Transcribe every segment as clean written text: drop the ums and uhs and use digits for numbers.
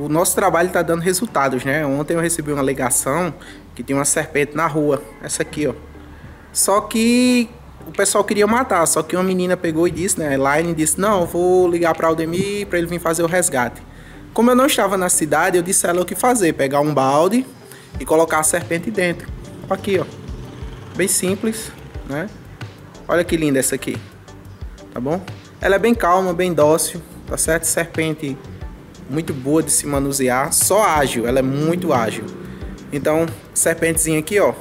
o nosso trabalho está dando resultados, né? Ontem eu recebi uma ligação que tinha uma serpente na rua, essa aqui, ó. Só que o pessoal queria matar, só que uma menina pegou e disse, né? Elaine disse, não, eu vou ligar para Aldemir para ele vir fazer o resgate. Como eu não estava na cidade, eu disse a ela o que fazer, pegar um balde e colocar a serpente dentro. Aqui, ó. Bem simples, né? Olha que linda essa aqui, tá bom? Ela é bem calma, bem dócil, tá certo? Serpente muito boa de se manusear, só ágil, ela é muito ágil. Então, serpentezinha aqui, ó.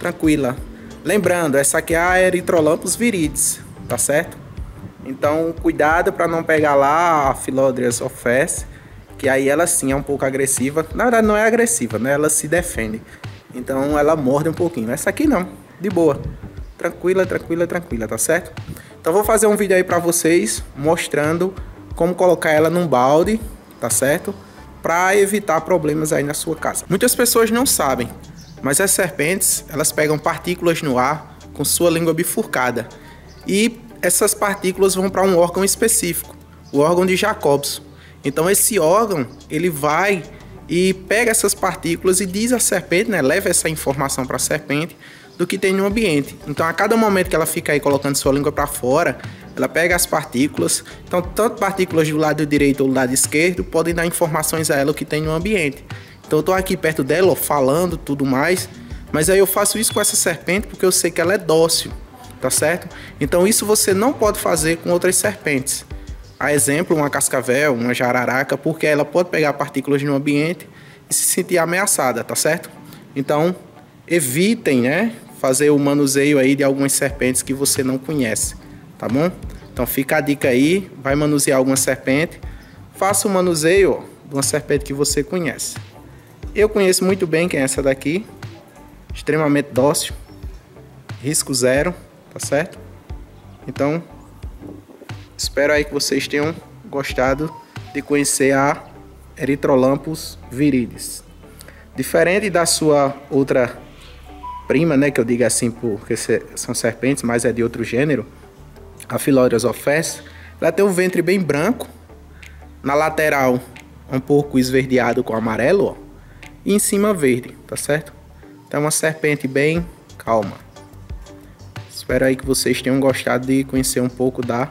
Tranquila. Lembrando, essa aqui é a Erythrolamprus viridis, tá certo? Então, cuidado para não pegar lá a Philodryas olfersii, que aí ela sim é um pouco agressiva. Na verdade, não é agressiva, né? Ela se defende. Então, ela morde um pouquinho. Essa aqui não, de boa. Tranquila, tranquila, tranquila, tá certo? Então, vou fazer um vídeo aí para vocês mostrando como colocar ela num balde, tá certo? Para evitar problemas aí na sua casa. Muitas pessoas não sabem, mas as serpentes, elas pegam partículas no ar com sua língua bifurcada. E essas partículas vão para um órgão específico, o órgão de Jacobson. Então esse órgão, ele vai e pega essas partículas e diz à serpente, né, leva essa informação para a serpente do que tem no ambiente. Então a cada momento que ela fica aí colocando sua língua para fora, ela pega as partículas. Então tanto partículas do lado direito ou do lado esquerdo podem dar informações a ela o que tem no ambiente. Então eu tô aqui perto dela, ó, falando tudo mais, mas aí eu faço isso com essa serpente porque eu sei que ela é dócil, tá certo? Então isso você não pode fazer com outras serpentes. A exemplo, uma cascavel, uma jararaca, porque ela pode pegar partículas no ambiente e se sentir ameaçada, tá certo? Então evitem, né, fazer o manuseio aí de algumas serpentes que você não conhece, tá bom? Então fica a dica aí, vai manusear alguma serpente, faça o manuseio, ó, de uma serpente que você conhece. Eu conheço muito bem quem é essa daqui, extremamente dócil, risco zero, tá certo? Então, espero aí que vocês tenham gostado de conhecer a Erythrolamprus viridis. Diferente da sua outra prima, né, que eu digo assim porque são serpentes, mas é de outro gênero, a Philodryas olfersii, ela tem um ventre bem branco, na lateral um pouco esverdeado com amarelo, ó, e em cima verde, tá certo? Então é uma serpente bem calma. Espero aí que vocês tenham gostado de conhecer um pouco da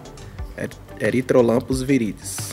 Erythrolamprus viridis.